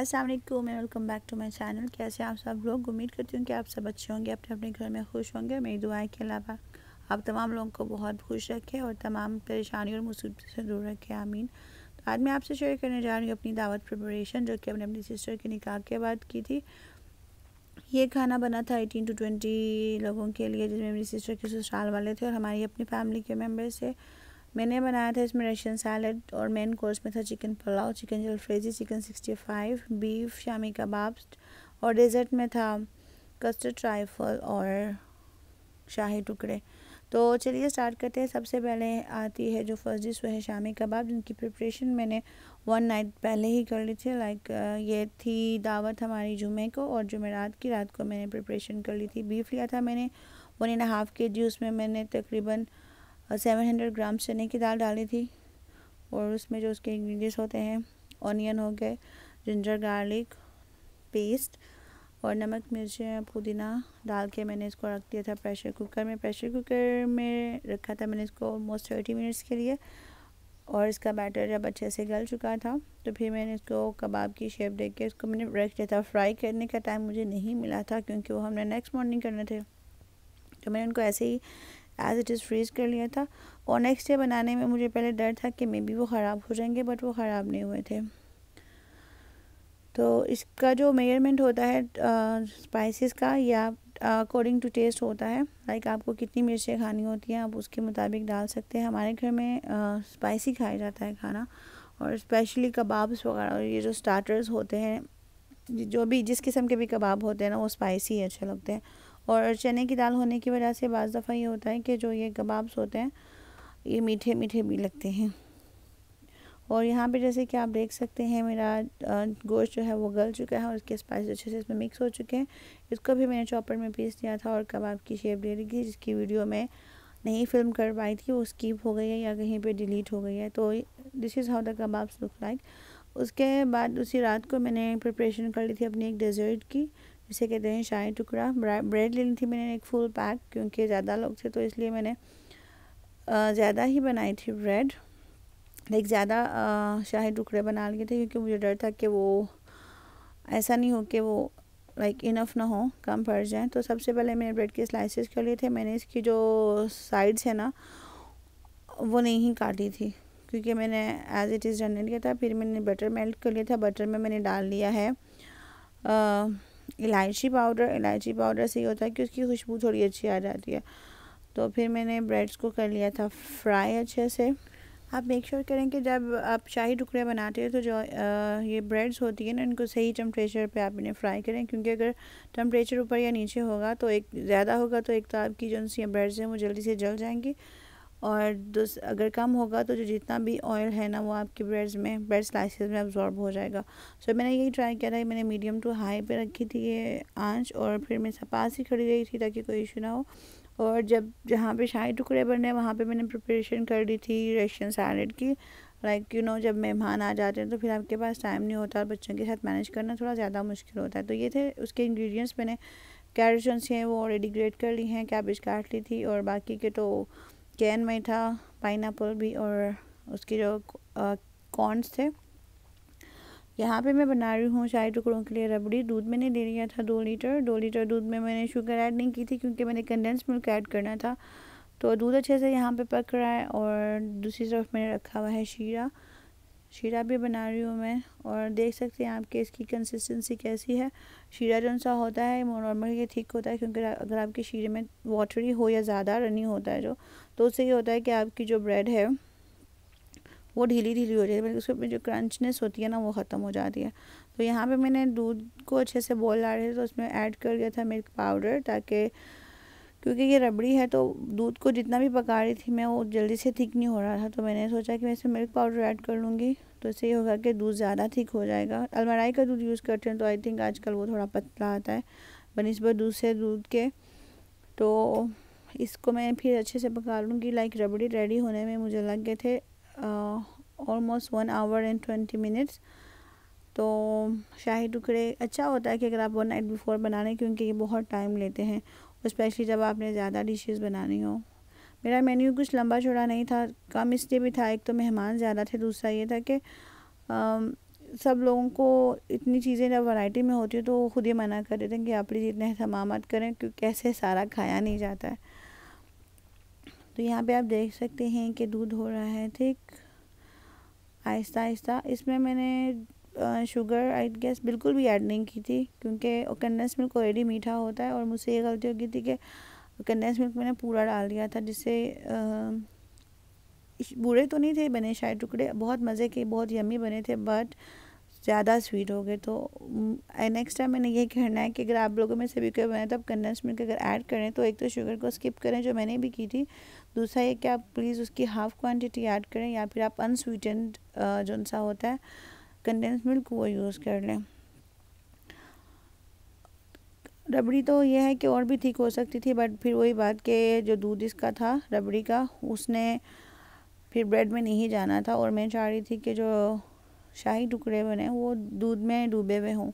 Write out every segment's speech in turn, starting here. अस्सलाम वालेकुम, welcome back to my channel. कैसे आप सब लोग? उम्मीद करती हूँ कि आप सब अच्छे होंगे, अपने अपने घर में खुश होंगे। मेरी दुआएं के अलावा आप तमाम लोगों को बहुत खुश रखें और तमाम परेशानी और मुसीबत से दूर रखें, आमीन। तो आज मैं आपसे शेयर करने जा रही हूँ अपनी दावत प्रिपरेशन जो कि मैंने अपनी सिस्टर के निकाह के बाद की थी। ये खाना बना था 18 to 20 लोगों के लिए, जिसमें मेरी सिस्टर के ससुराल वाले थे और हमारी अपनी फैमिली के मेम्बर्स थे। मैंने बनाया था इसमें रशियन सैलड और मेन कोर्स में था chicken pulao, chicken jalfrezi, chicken 65, beef, shami kebab और डेज़र्ट में था कस्टर्ड ट्राइफल और शाही टुकड़े। तो चलिए स्टार्ट करते हैं। सबसे पहले आती है जो फर्स्ट डिश, वो है शामी कबाब, जिनकी प्रिपरेशन मैंने 1 नाइट पहले ही कर ली थी। लाइक ये थी दावत हमारी जुमे को और जुमेरात की रात को मैंने प्रिपरेशन कर ली थी। बीफ लिया था मैंने 1.5 kg, उसमें मैंने तकरीबन 700 ग्राम चने की दाल डाली थी और उसमें जो उसके इंग्रेडिएंट्स होते हैं, ऑनियन हो गए, जिंजर गार्लिक पेस्ट और नमक, मिर्चें, पुदीना डाल के मैंने इसको रख दिया था प्रेशर कुकर में। प्रेशर कुकर में रखा था मैंने इसको ऑलमोस्ट 30 मिनट्स के लिए और इसका बैटर जब अच्छे से गल चुका था तो फिर मैंने इसको कबाब की शेप दे के इसको मैंने रख दिया था। फ्राई करने का टाइम मुझे नहीं मिला था क्योंकि वो हमने नेक्स्ट मॉर्निंग करने थे, तो मैंने उनको ऐसे ही एज़ इट इज़ फ्रीज कर लिया था। और नेक्स्ट डे बनाने में मुझे पहले डर था कि मे बी वो ख़राब हो जाएंगे, बट वो ख़राब नहीं हुए थे। तो इसका जो मेजरमेंट होता है स्पाइसेस का, या अकॉर्डिंग टू टेस्ट होता है। लाइक आपको कितनी मिर्चें खानी होती हैं आप उसके मुताबिक डाल सकते हैं। हमारे घर में स्पाइसी खाया जाता है खाना, और स्पेशली कबाब्स वगैरह ये जो स्टार्टर्स होते हैं, जो भी जिस किस्म के भी कबाब होते हैं ना, वो स्पाइसी अच्छे लगते हैं। और चने की दाल होने की वजह से बाज़ दफ़ा ये होता है कि जो ये कबाब्स होते हैं ये मीठे मीठे भी लगते हैं। और यहाँ पे जैसे कि आप देख सकते हैं मेरा गोश्त जो है वो गल चुका है और उसके स्पाइस अच्छे से इसमें मिक्स हो चुके हैं। इसको भी मैंने चॉपर में पीस दिया था और कबाब की शेप दे दी थी, जिसकी वीडियो मैं नहीं फिल्म कर पाई थी, वो स्किप हो गई है या कहीं पर डिलीट हो गई है। तो this is how the kebabs look like. उसके बाद उसी रात को मैंने प्रिपरेशन कर ली थी अपनी एक डेजर्ट की, इसे कहते हैं शाही टुकड़ा। ब्रेड लेनी थी मैंने एक फुल पैक, क्योंकि ज़्यादा लोग थे तो इसलिए मैंने ज़्यादा ही बनाई थी ब्रेड। लाइक ज़्यादा शाही टुकड़े बना लिए थे क्योंकि मुझे डर था कि वो ऐसा नहीं हो कि वो लाइक इनफ ना हो, कम पड़ जाए। तो सबसे पहले मैंने ब्रेड के स्लाइसेस कर लिए थे। मैंने इसकी जो साइड्स है ना वो नहीं काटी थी क्योंकि मैंने एज़ इट इज़ रखने लिया था। फिर मैंने बटर मेल्ट कर लिया था, बटर में मैंने डाल लिया है इलायची पाउडर। इलायची पाउडर से ये होता है कि उसकी खुशबू थोड़ी अच्छी आ जाती है। तो फिर मैंने ब्रेड्स को कर लिया था फ्राई अच्छे से। आप मेक श्योर करें कि जब आप शाही टुकड़े बनाते हो तो जो ये ब्रेड्स होती है ना, इनको सही टेम्परेचर पे आप इन्हें फ्राई करें, क्योंकि अगर टेम्परेचर ऊपर या नीचे होगा तो एक ज़्यादा होगा तो एक तो आपकी जो सी ब्रेड्स हैं वो जल्दी से जल जाएंगी, और अगर कम होगा तो जो जितना भी ऑयल है ना वो आपकी ब्रेड्स में, ब्रेड स्लाइसेस में अब्जॉर्ब हो जाएगा। सो मैंने यही ट्राई किया था। मैंने मीडियम टू हाई पे रखी थी ये आंच और फिर मैं पास ही खड़ी रही थी ताकि कोई इशू ना हो। और जब जहाँ पे शाही टुकड़े बन रहे हैं वहाँ पे मैंने प्रिपरेशन कर दी थी रशियन सैलड की। लाइक यू नो, जब मेहमान आ जाते हैं तो फिर आपके पास टाइम नहीं होता और बच्चों के साथ मैनेज करना थोड़ा ज़्यादा मुश्किल होता है। तो ये थे उसके इंग्रेडिएंट्स। मैंने कैरेट्स हैं वो ऑलरेडी ग्रेट कर ली हैं, कैबेज काट ली थी और बाकी के तो कैन में था, पाइनएप्पल भी और उसके जो कॉर्नस थे। यहाँ पे मैं बना रही हूँ शाही टुकड़ों के लिए रबड़ी। दूध मैंने ले लिया था 2 लीटर। 2 लीटर दूध में मैंने शुगर ऐड नहीं की थी क्योंकि मैंने कंडेंस मिल्क ऐड करना था। तो दूध अच्छे से यहाँ पे पक रहा है और दूसरी तरफ मैंने रखा हुआ है शीरा। शीरा भी बना रही हूँ मैं और देख सकते हैं आपके इसकी कंसिस्टेंसी कैसी है। शीरा जौन सा होता है वो नॉर्मल ये ठीक होता है, क्योंकि अगर आपके शीरे में वाटरी हो या ज़्यादा रनी होता है जो, तो उससे ये होता है कि आपकी जो ब्रेड है वो ढीली ढीली हो जाती है, बल्कि उसमें जो क्रंचनेस होती है ना वो ख़त्म हो जाती है। तो यहाँ पर मैंने दूध को अच्छे से बॉयल आ रहे थे तो उसमें ऐड कर लिया था मिल्क पाउडर, ताकि क्योंकि ये रबड़ी है तो दूध को जितना भी पका रही थी मैं वो जल्दी से थिक नहीं हो रहा था। तो मैंने सोचा कि मैं इसमें मिल्क पाउडर ऐड कर लूँगी तो इससे ये होगा कि दूध ज़्यादा थिक हो जाएगा। अलमराई का दूध यूज़ करते हैं तो आई थिंक आजकल वो थोड़ा पतला आता है बनिस्बत दूसरे दूध के। तो इसको मैं फिर अच्छे से पका लूँगी। लाइक रबड़ी रेडी होने में मुझे लग गए थे ऑलमोस्ट 1 hour and 20 minutes। तो शाही टुकड़े अच्छा होता है कि अगर आप 1 नाइट बिफोर बना लें, क्योंकि ये बहुत टाइम लेते हैं, स्पेशली जब आपने ज़्यादा डिशेस बनानी हो। मेरा मेन्यू कुछ लंबा चौड़ा नहीं था, कम इसलिए भी था, एक तो मेहमान ज़्यादा थे, दूसरा ये था कि सब लोगों को इतनी चीज़ें जब वैरायटी में होती है तो ख़ुद ही मना कर देते हैं कि आप प्लीज़ इतने अहतमाम मत करें क्योंकि कैसे सारा खाया नहीं जाता है। तो यहाँ पे आप देख सकते हैं कि दूध हो रहा है ठीक आहिस्ता आहिस्ता। इसमें मैंने शुगर आई गेस बिल्कुल भी ऐड नहीं की थी क्योंकि कंडेंस मिल्क ऑलरेडी मीठा होता है और मुझसे ये गलती हो गई थी कि कंडेंस मिल्क मैंने पूरा डाल दिया था, जिससे बुरे तो नहीं थे बने शाही टुकड़े, बहुत मज़े के बहुत यम्मी बने थे बट ज़्यादा स्वीट हो गए। तो नेक्स्ट टाइम मैंने ये कहना है कि अगर आप लोगों में से भी कोई बनाए तो आप कंडेंस मिल्क अगर ऐड करें तो एक तो शुगर को स्किप करें जो मैंने भी की थी, दूसरा ये कि आप प्लीज़ उसकी हाफ़ क्वांटिटी ऐड करें या फिर आप अनस्वीटेंड जो सा होता है कंडेंस मिल्क वो यूज़ कर लें। रबड़ी तो यह है कि और भी ठीक हो सकती थी बट फिर वही बात कि जो दूध इसका था रबड़ी का उसने फिर ब्रेड में नहीं जाना था और मैं चाह रही थी कि जो शाही टुकड़े बने वो दूध में डूबे हुए हों।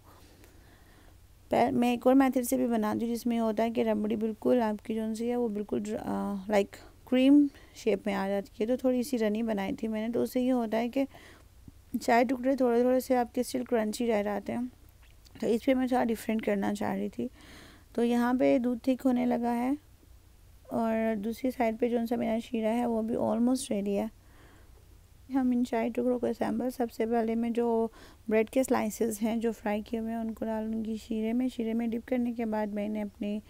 मैं एक और मेथड से भी बनाती हूँ जिसमें होता है कि रबड़ी बिल्कुल आपकी जो सी है वो बिल्कुल लाइक क्रीम शेप में आ जाती है। तो थोड़ी सी रनी बनाई थी मैंने, तो उससे ये होता है कि शाही टुकड़े थोड़े थोड़े से आपके स्टिल क्रंची रह जाते हैं। तो इस पर मैं थोड़ा डिफरेंट करना चाह रही थी। तो यहाँ पे दूध ठीक होने लगा है और दूसरी साइड पे जो सा मेरा शीरा है वो भी ऑलमोस्ट रेडी है। हम इन शाही टुकड़ों को सैम्पल सबसे पहले मैं जो ब्रेड के स्लाइसेस हैं जो फ्राई किए हुए हैं उनको डालूँगी शीरे में डिप करने के बाद मैं इन्हें अपनी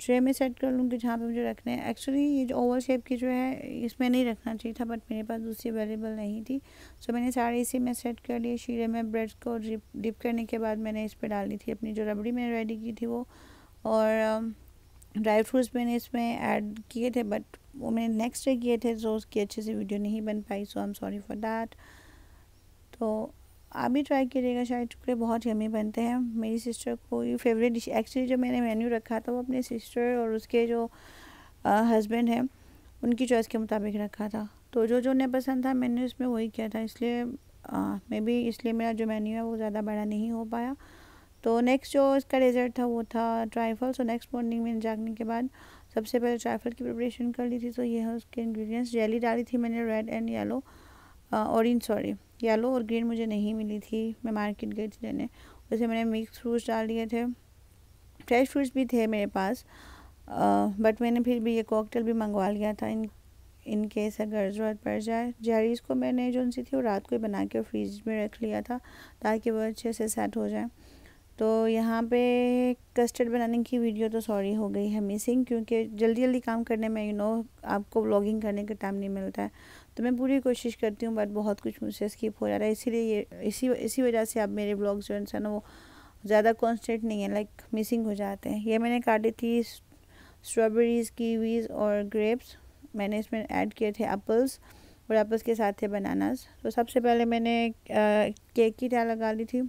ट्रे में सेट कर लूँगी जहाँ पे मुझे रखने हैं। एक्चुअली ये जो ओवर शेप की जो है इसमें नहीं रखना चाहिए था बट मेरे पास दूसरी अवेलेबल नहीं थी, सो मैंने सारे इसी में सेट कर लिए। शीरे में ब्रेड को डिप करने के बाद मैंने इस पर डाली थी अपनी जो रबड़ी मैंने रेडी की थी वो, और ड्राई फ्रूट्स मैंने इसमें ऐड किए थे बट वो मैंने नेक्स्ट डे किए थे तो उसकी अच्छे से वीडियो नहीं बन पाई, so I am sorry for that. तो आप भी ट्राई कीजिएगा, शाही टुकड़े बहुत यमी बनते हैं। मेरी सिस्टर को ये फेवरेट डिश, एक्चुअली जो मैंने मेन्यू रखा था वो अपने सिस्टर और उसके जो हस्बैंड हैं उनकी चॉइस के मुताबिक रखा था, तो जो जो उन्हें पसंद था मैंने उसमें वही किया था, इसलिए मे बी इसलिए मेरा जो मेन्यू है वो ज़्यादा बड़ा नहीं हो पाया। तो नेक्स्ट जो इसका डेजर्ट था वो था ट्राइफल। सो नेक्स्ट मॉर्निंग में जागने के बाद सबसे पहले ट्राइफल की प्रिपरेशन कर ली थी। तो ये है उसके इंग्रेडिएंट्स। जेली डाली थी मैंने red and yellow orange, sorry yellow और ग्रीन मुझे नहीं मिली थी, मैं मार्केट गई थी लेने। वैसे मैंने मिक्स फ्रूट्स डाल दिए थे, फ्रेश फ्रूट्स भी थे मेरे पास बट मैंने फिर भी ये कॉकटेल भी मंगवा लिया था इन केस अगर ज़रूरत पड़ जाए। जेरीज को मैंने जो सी थी वो रात को ही बना के फ्रीज में रख लिया था ताकि वो अच्छे से सेट हो जाए। तो यहाँ पे कस्टर्ड बनाने की वीडियो तो सॉरी हो गई है मिसिंग क्योंकि जल्दी जल्दी काम करने में आपको व्लॉगिंग करने का टाइम नहीं मिलता है, तो मैं पूरी कोशिश करती हूँ बट बहुत कुछ मुझसे स्किप हो जा रहा है, इसीलिए ये इसी वजह से आप मेरे व्लॉग्स जो है ना वो ज़्यादा कॉन्स्टेंट नहीं है, लाइक मिसिंग हो जाते हैं। ये मैंने काटी थी स्ट्रॉबेरीज़, कीवीज़ और ग्रेप्स, मैंने इसमें ऐड किए थे एप्पल्स और एप्पल्स के साथ थे बनानास। तो सबसे पहले मैंने केक की टाइल लगा ली थी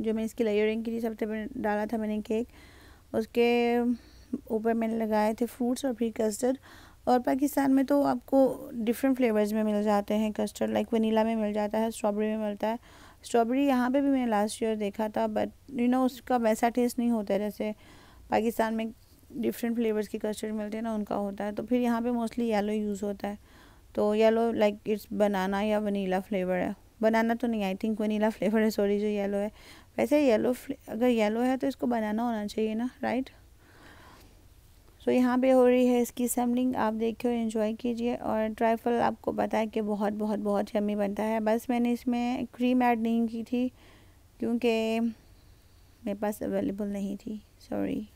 जो मैं इसकी लेयरिंग की थी, सबसे पहले डाला था मैंने केक, उसके ऊपर मैंने लगाए थे फ्रूट्स और फिर कस्टर्ड। और पाकिस्तान में तो आपको डिफरेंट फ्लेवर्स में मिल जाते हैं कस्टर्ड, लाइक वनीला में मिल जाता है, स्ट्रॉबेरी में मिलता है। स्ट्रॉबेरी यहाँ पे भी मैंने लास्ट ईयर देखा था बट यू नो उसका वैसा टेस्ट नहीं होता है जैसे पाकिस्तान में डिफरेंट फ्लेवर्स के कस्टर्ड मिलते हैं ना उनका होता है। तो फिर यहाँ पर मोस्टली येलो यूज़ होता है, तो येलो लाइक इट्स बनाना या वनीला फ्लेवर है, बनाना तो नहीं, आई थिंक वनीला फ्लेवर है सॉरी जो येलो है। वैसे येलो अगर येलो है तो इसको बनाना होना चाहिए ना, राइट। सो यहाँ पे हो रही है इसकी सैम्पलिंग, आप देखिए और इन्जॉय कीजिए। और ट्राइफल आपको पता है कि बहुत बहुत बहुत यम्मी बनता है। बस मैंने इसमें क्रीम ऐड नहीं की थी क्योंकि मेरे पास अवेलेबल नहीं थी, सॉरी।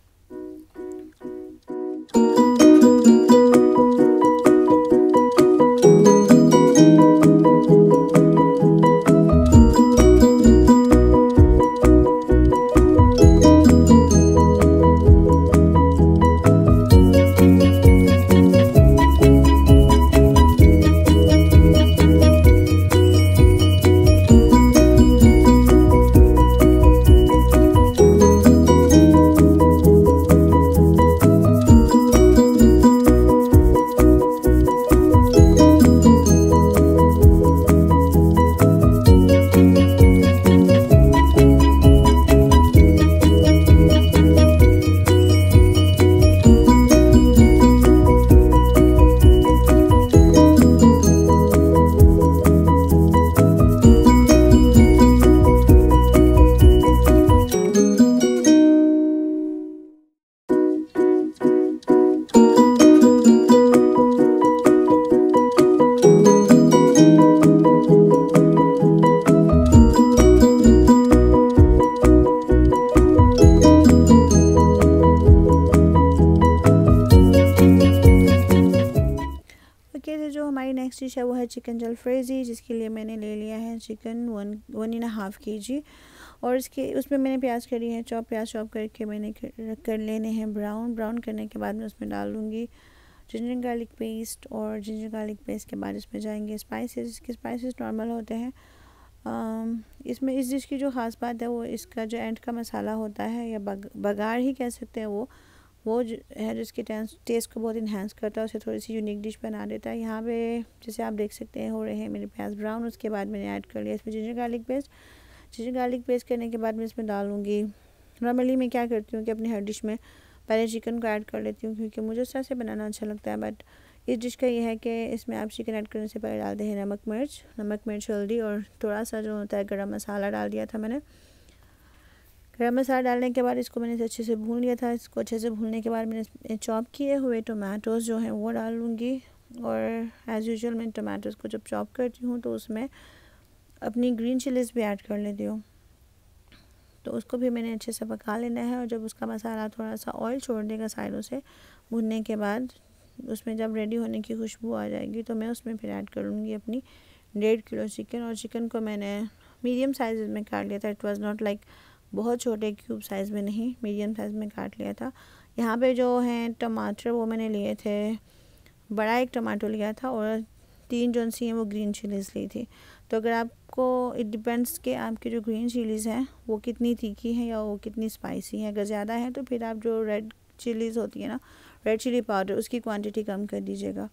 डिश है वो है चिकन जलफ्रेजी, जिसके लिए मैंने ले लिया है चिकन 1.5 kg और इसके उसमें मैंने प्याज करी है चॉप। प्याज चॉप करके मैंने कर लेने हैं ब्राउन। ब्राउन करने के बाद मैं उसमें डाल दूँगी जिंजर गार्लिक पेस्ट, और जिंजर गार्लिक पेस्ट के बाद इसमें जाएंगे स्पाइसेस। इसके स्पाइसेस नॉर्मल होते हैं। इसमें इस डिश की जो ख़ास बात है वो इसका जो एंड का मसाला होता है या बघार ही कह सकते हैं, वो है जिसके टेस्ट को बहुत इन्हेंस करता है, उसे थोड़ी सी यूनिक डिश बना देता है। यहाँ पे जैसे आप देख सकते हैं हो रहे हैं मेरे प्याज ब्राउन। उसके बाद मैंने ऐड कर लिया इसमें ginger garlic paste. Ginger garlic paste करने के बाद मैं इसमें डालूँगी, नॉर्मली मैं क्या करती हूँ कि अपनी हर डिश में पहले चिकन को ऐड कर लेती हूँ क्योंकि मुझे उस तरह से बनाना अच्छा लगता है। बट इस डिश का ये है कि इसमें आप चिकन ऐड करने से पहले डालते हैं नमक मिर्च हल्दी और थोड़ा सा जो होता है गरम मसाला डाल दिया था मैंने। गरम मसाला डालने के बाद इसको मैंने अच्छे से भून लिया था। इसको अच्छे से भूनने के बाद मैंने चॉप किए हुए टमाटोज़ जो हैं वो डाल लूँगी। और एज़ यूजुअल मैं टमाटोज़ को जब चॉप करती हूँ तो उसमें अपनी ग्रीन चिलीज़ भी ऐड कर लेती हूँ, तो उसको भी मैंने अच्छे से पका लेना है। और जब उसका मसाला थोड़ा सा ऑयल छोड़ देगा साइडों से भुनने के बाद, उसमें जब रेडी होने की खुशबू आ जाएगी तो मैं उसमें फिर ऐड करूँगी अपनी 1.5 किलो चिकन। और चिकन को मैंने मीडियम साइज़ में काट लिया था। इट वाज नॉट लाइक बहुत छोटे क्यूब साइज़ में, नहीं, मीडियम साइज़ में काट लिया था। यहाँ पे जो हैं टमाटर वो मैंने लिए थे, बड़ा एक टमाटो लिया था और 3 जो सी हैं वो ग्रीन चिलीज़ ली थी। तो अगर आपको इट डिपेंड्स कि आपकी जो ग्रीन चिलीज़ हैं वो कितनी तीखी हैं या वो कितनी स्पाइसी हैं। अगर ज़्यादा है तो फिर आप जो रेड चिलीज़ होती है ना, रेड चिली पाउडर, उसकी क्वांटिटी कम कर दीजिएगा।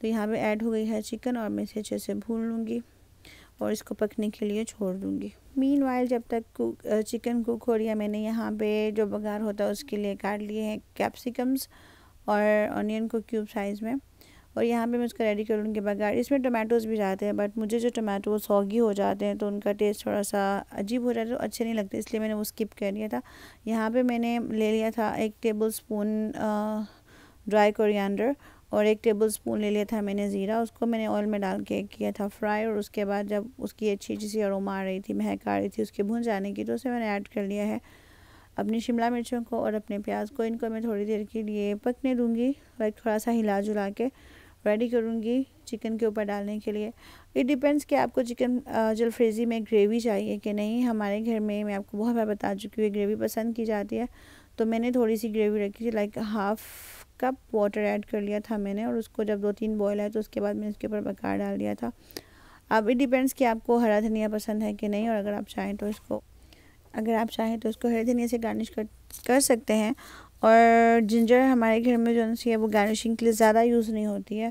तो यहाँ पे ऐड हो गई है चिकन और मैं इसे अच्छे से भून लूँगी और इसको पकने के लिए छोड़ दूँगी। मीनवाइल जब तक चिकन कुक हो रही है, मैंने यहाँ पे जो बघार होता है उसके लिए काट लिए हैं कैप्सिकम्स और ऑनियन को क्यूब साइज़ में। और यहाँ पे मैं उसका रेडी कर लूँगी बघार। इसमें टमाटोज़ भी जाते हैं, बट मुझे जो टमाटो सॉगी हो जाते हैं तो उनका टेस्ट थोड़ा सा अजीब हो जाता है, तो अच्छे नहीं लगते, इसलिए मैंने वो स्किप कर दिया था। यहाँ पे मैंने ले लिया था 1 टेबलस्पून ड्राई कोरिएंडर और 1 टेबलस्पून ले लिया था मैंने ज़ीरा। उसको मैंने ऑयल में डाल के किया था फ्राई। और उसके बाद जब उसकी अच्छी सी अरोमा आ रही थी, महक आ रही थी उसके भुन जाने की, तो उसे मैंने ऐड कर लिया है अपनी शिमला मिर्चों को और अपने प्याज को। इनको मैं थोड़ी देर के लिए पकने दूँगी, लाइक थोड़ा सा हिला जुला के रेडी करूँगी चिकन के ऊपर डालने के लिए। इट डिपेंड्स कि आपको चिकन जलफ्रेजी में ग्रेवी चाहिए कि नहीं। हमारे घर में मैं आपको बहुत बार बता चुकी हूँ ग्रेवी पसंद की जाती है, तो मैंने थोड़ी सी ग्रेवी रखी थी, like half cup water add कर लिया था मैंने। और उसको जब 2-3 बॉयल आए तो उसके बाद मैंने इसके ऊपर बघार डाल दिया था। अब इट डिपेंड्स कि आपको हरा धनिया पसंद है कि नहीं, और अगर आप चाहें तो इसको हरे धनिया से गार्निश कर सकते हैं। और जिंजर हमारे घर में जो सी है वो गार्निशिंग के लिए ज़्यादा यूज़ नहीं होती है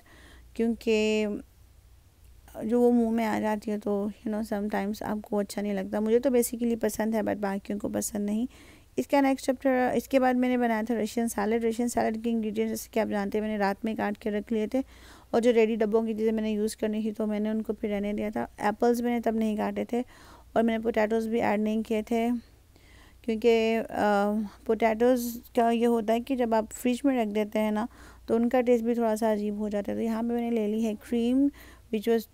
क्योंकि जो वो मुंह में आ जाती है तो यू नो समटाइम्स आपको अच्छा नहीं लगता। मुझे तो बेसिकली पसंद है बट बाकियों को पसंद नहीं। इसका नेक्स्ट चैप्टर, इसके बाद मैंने बनाया था रशियन सैलड। रशियन सैलड के इंग्रेडिएंट्स जैसे कि आप जानते हैं मैंने रात में काट के रख लिए थे, और जो रेडी डब्बों की चीज़ें मैंने यूज़ करनी थी तो मैंने उनको फिर रहने दिया था। एप्पल्स मैंने तब नहीं काटे थे और मैंने पोटैटोज़ भी ऐड नहीं किए थे क्योंकि पोटैटोज़ का ये होता है कि जब आप फ्रिज में रख देते हैं ना तो उनका टेस्ट भी थोड़ा सा अजीब हो जाता है। तो यहाँ पर मैंने ले ली है क्रीम विच वॉज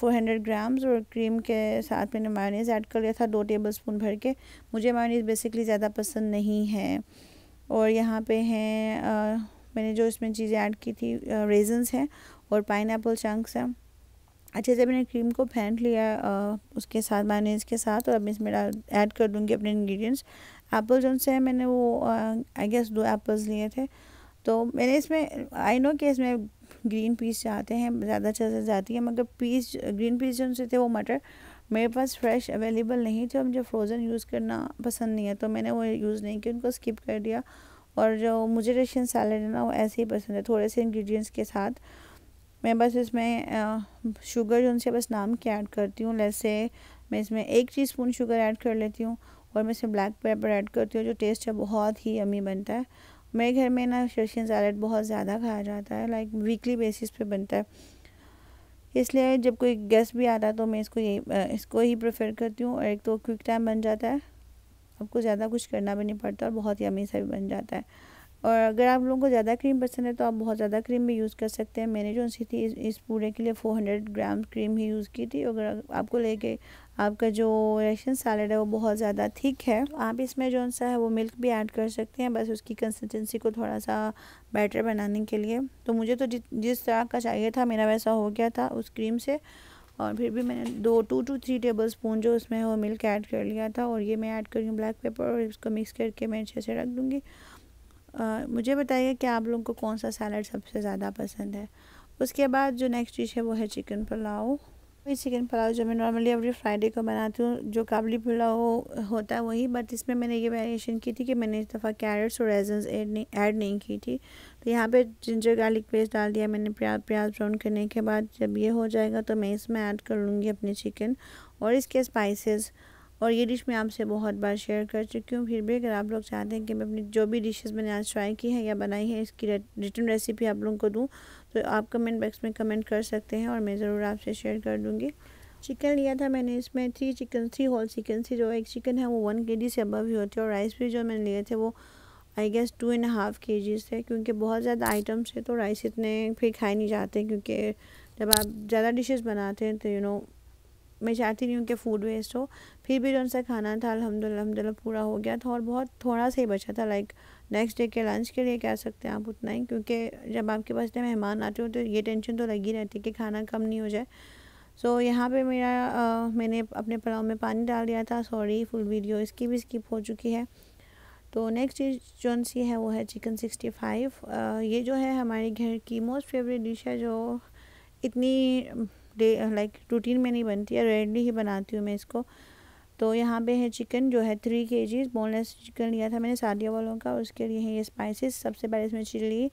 400 ग्राम्स, और क्रीम के साथ मैंने मायोनीज़ ऐड कर लिया था 2 टेबलस्पून भर के। मुझे मायोनीज़ बेसिकली ज़्यादा पसंद नहीं है। और यहाँ पे हैं मैंने जो इसमें चीज़ें ऐड की थी, रेजन्स हैं और पाइनएप्पल चंक्स हैं। अच्छे से मैंने क्रीम को फेंट लिया उसके साथ मायोनीज़ के साथ। और अब इसमें ऐड कर दूँगी अपने इंग्रेडिएंट्स। एप्पल जो से मैंने वो आई गेस 2 एप्पल्स लिए थे। तो मैंने इसमें आई नो कि इसमें ग्रीन पीस चाहते हैं, ज़्यादा चीज़ें जाती है, मगर ग्रीन पीस जो उनसे थे वो मटर मेरे पास फ्रेश अवेलेबल नहीं थे और मुझे फ्रोज़न यूज़ करना पसंद नहीं है तो मैंने वो यूज़ नहीं किया, उनको स्किप कर दिया। और जो मुझे रशियन सैलड है ना वो ऐसे ही पसंद है, थोड़े से इंग्रेडिएंट्स के साथ। मैं बस इसमें शुगर जो उनसे बस नाम के ऐड करती हूँ। जैसे मैं इसमें 1 टीस्पून शुगर ऐड कर लेती हूँ और मैं इसमें ब्लैक पेपर ऐड करती हूँ, जो टेस्ट है बहुत ही यम्मी बनता है। मेरे घर में ना रशियन सैलड बहुत ज़्यादा खाया जाता है, लाइक वीकली बेसिस पे बनता है, इसलिए जब कोई गेस्ट भी आता है तो मैं इसको ही प्रेफर करती हूँ। और एक तो क्विक टाइम बन जाता है, आपको ज़्यादा कुछ करना भी नहीं पड़ता और बहुत यमी सा भी बन जाता है। और अगर आप लोगों को ज़्यादा क्रीम पसंद है तो आप बहुत ज़्यादा क्रीम भी यूज़ कर सकते हैं। मैंने जो सी थी इस पूरे के लिए 400 ग्राम क्रीम ही यूज़ की थी। अगर आपको लेके आपका जो रेशन सैलड है वो बहुत ज़्यादा थिक है तो आप इसमें जो सा है वो मिल्क भी ऐड कर सकते हैं, बस उसकी कंसिस्टेंसी को थोड़ा सा बैटर बनाने के लिए। तो मुझे तो जिस तरह का चाहिए था मेरा वैसा हो गया था उस क्रीम से, और फिर भी मैंने 2 to 3 टेबल स्पून जो उसमें वो मिल्क ऐड कर लिया था। और ये मैं ऐड करूँगी ब्लैक पेपर और इसको मिक्स करके मैं अच्छे से रख दूँगी। मुझे बताइए कि आप लोगों को कौन सा सैलड सबसे ज़्यादा पसंद है। उसके बाद जो नेक्स्ट डिश है वो है चिकन पुलाव। ये चिकन पुलाव जो मैं नॉर्मली एवरी फ्राइडे को बनाती हूँ, जो काबली पुलाव होता है वही, बट इसमें मैंने ये वेरिएशन की थी कि मैंने इस दफ़ा कैरेट्स और रेजन्स ऐड नहीं की थी। तो यहाँ पे जिंजर गार्लिक पेस्ट डाल दिया मैंने प्याज ब्राउन करने के बाद। जब ये हो जाएगा तो मैं इसमें ऐड कर लूँगी अपने चिकन और इसके स्पाइसेस। और ये डिश मैं आपसे बहुत बार शेयर कर चुकी हूँ, फिर भी अगर आप लोग चाहते हैं कि मैं अपनी जो भी डिशेस मैंने आज ट्राई की है या बनाई है इसकी रिटन रेसिपी आप लोगों को दूँ तो आप कमेंट बॉक्स में कमेंट कर सकते हैं और मैं ज़रूर आपसे शेयर कर दूँगी। चिकन लिया था मैंने, इसमें 3 होल चिकन थी। जो एक चिकन है वो 1 kg से अबव ही होती है, और राइस भी जो मैंने लिए थे वो आई गेस 2.5 kg थे, क्योंकि बहुत ज़्यादा आइटम्स है तो राइस इतने फिर खाए नहीं जाते, क्योंकि जब आप ज़्यादा डिशेज़ बनाते हैं तो यू नो मैं चाहती नहीं हूँ कि फ़ूड वेस्ट हो। फिर भी जो सा खाना था अल्हम्दुलिल्लाह पूरा हो गया था, और बहुत थोड़ा सा ही बचा था, लाइक नेक्स्ट डे के लंच के लिए कह सकते हैं आप उतना ही, क्योंकि जब आपके पास इतने मेहमान आते हो तो ये टेंशन तो लगी रहती है कि खाना कम नहीं हो जाए। सो यहाँ पे मेरा मैंने अपने पुलाव में पानी डाल दिया था। सॉरी, फुल वीडियो इसकी भी स्किप हो चुकी है। तो नेक्स्ट डिश जो सी है वो है चिकन 65। ये जो है हमारे घर की मोस्ट फेवरेट डिश है, जो इतनी रूटीन में नहीं बनती है, रेयरली ही बनाती हूँ मैं इसको। तो यहाँ पे है चिकन जो है 3 kg बोनलेस चिकन लिया था मैंने शादियों वालों का। उसके लिए है ये स्पाइसेस। सबसे पहले इसमें चिली,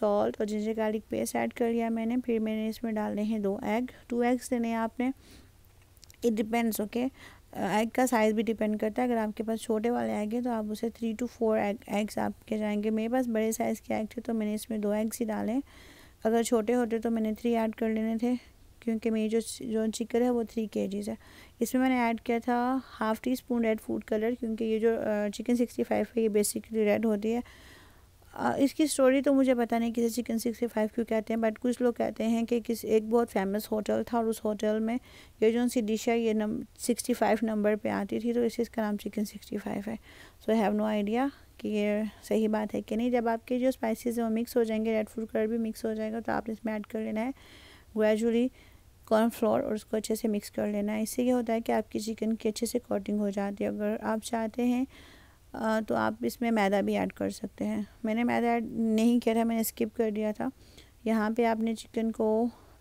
सॉल्ट और जिंजर गार्लिक पेस्ट ऐड कर लिया मैंने। फिर मैंने इसमें डालने हैं 2 एग। 2 एग्स लेने हैं आपने, इट डिपेंड्स ओके। एग का साइज़ भी डिपेंड करता है, अगर आपके पास छोटे वाले एग हैं तो आप उसे 3 to 4 एग्स आपके जाएंगे। मेरे पास बड़े साइज़ के एग थे तो मैंने इसमें 2 एग्स ही डाले, अगर छोटे होते तो मैंने 3 ऐड कर लेने थे, क्योंकि मेरी जो चिकन है वो 3 kg है। इसमें मैंने ऐड किया था ½ teaspoon red food colour, क्योंकि ये जो चिकन 65 है ये बेसिकली रेड होती है। इसकी स्टोरी तो मुझे पता नहीं किसे चिकन 65 क्यों कहते हैं, बट कुछ लोग कहते हैं कि एक बहुत फेमस होटल था और उस होटल में ये जो सी डिश है ये 65 नंबर पर आती थी, तो इसका नाम चिकन 65 है। So I have no idea कि ये सही बात है कि नहीं। जब आपके जो स्पाइसेस हैं वो मिक्स हो जाएंगे, रेड फूड कलर भी मिक्स हो जाएगा, तो आपने इसमें ऐड कर लेना है ग्रेजुअली कॉर्नफ्लोर और उसको अच्छे से मिक्स कर लेना है। इससे ये होता है कि आपकी चिकन की अच्छे से कोटिंग हो जाती है। अगर आप चाहते हैं तो आप इसमें मैदा भी ऐड कर सकते हैं। मैंने मैदा ऐड नहीं किया था, मैंने स्किप कर दिया था। यहाँ पे आपने चिकन को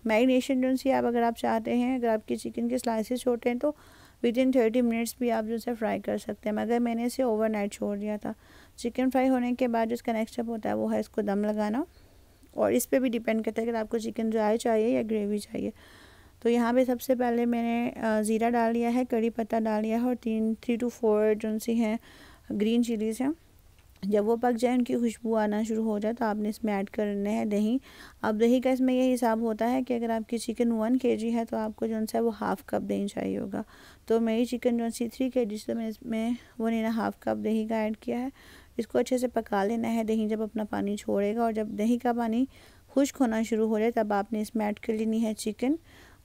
मैरिनेशन जो सी आप अगर आप चाहते हैं, अगर आपकी चिकन के स्लाइसेस छोटे हैं तो विदिन 30 मिनट्स भी आप जो है फ्राई कर सकते हैं, मगर मैंने इसे ओवरनाइट छोड़ दिया था। चिकन फ्राई होने के बाद उसका नेक्स्ट स्टेप होता है वो है इसको दम लगाना, और इस पे भी डिपेंड करता है कि आपको चिकन ड्राई चाहिए या ग्रेवी चाहिए। तो यहाँ पे सबसे पहले मैंने ज़ीरा डाल लिया है, कड़ी पत्ता डाल लिया है, और 3 to 4 जो सी हैं ग्रीन चिलीज़ हैं। जब वो पक जाए, उनकी खुशबू आना शुरू हो जाए, तो आपने इसमें ऐड करने हैं दही। अब दही का इसमें यही हिसाब होता है कि अगर आपकी चिकन 1 kg है तो आपको जो सा वो ½ कप दही चाहिए होगा। तो मेरी चिकन जो सी 3 kg, तो मैंने इसमें 1.5 कप दही का ऐड किया है। इसको अच्छे से पका लेना है। दही जब अपना पानी छोड़ेगा और जब दही का पानी खुश्क होना शुरू हो जाए तब आपने इसमें ऐड कर लेनी है चिकन।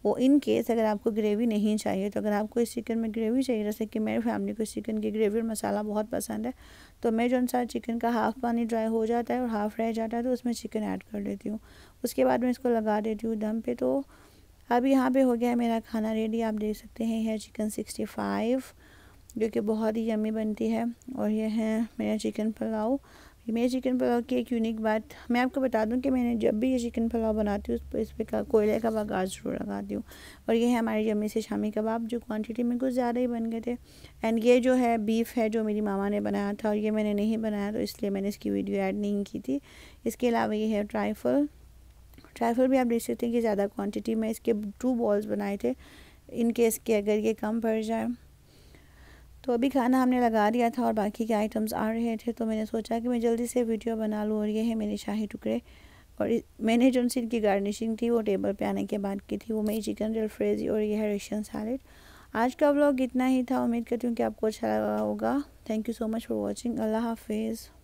वो इन केस अगर आपको ग्रेवी नहीं चाहिए, तो अगर आपको इस चिकन में ग्रेवी चाहिए, जैसे कि मेरी फैमिली को चिकन की ग्रेवी और मसाला बहुत पसंद है, तो मैं जो सा चिकन का ½ पानी ड्राई हो जाता है और ½ रह जाता है तो उसमें चिकन ऐड कर देती हूँ। उसके बाद मैं इसको लगा देती हूँ दम पे। तो अब यहाँ पे हो गया है मेरा खाना रेडी। आप देख सकते हैं यह चिकन 65 जो कि बहुत ही यम्मी बनती है, और यह है मेरा चिकन पुलाव। मेरे चिकन पुलाव की एक यूनिक बात मैं आपको बता दूं कि मैंने जब भी ये चिकन पुलाव बनाती हूँ इस पर कोयले का बगार ज़रूर लगाती हूँ। और ये है हमारे यम्मी से शामी कबाब, जो क्वांटिटी में कुछ ज़्यादा ही बन गए थे। एंड ये जो है बीफ है जो मेरी मामा ने बनाया था, और ये मैंने नहीं बनाया तो इसलिए मैंने इसकी वीडियो ऐड नहीं की थी। इसके अलावा ये है ट्राइफल भी आप देख सकते हैं कि ज़्यादा क्वान्टिटी में इसके 2 बॉल्स बनाए थे, इन केस के अगर ये कम पड़ जाए। तो अभी खाना हमने लगा दिया था और बाकी के आइटम्स आ रहे थे, तो मैंने सोचा कि मैं जल्दी से वीडियो बना लूँ। और ये है मेरे शाही टुकड़े, और मैंने जो सी इनकी गार्निशिंग थी वो टेबल पे आने के बाद की थी। वो मेरी चिकन अल्फ्रेजी और यह है रशियन सैलेड। आज का व्लॉग इतना ही था। उम्मीद करती हूँ कि आपको अच्छा लगा होगा। Thank you so much for watching. अल्लाह हाफिज़।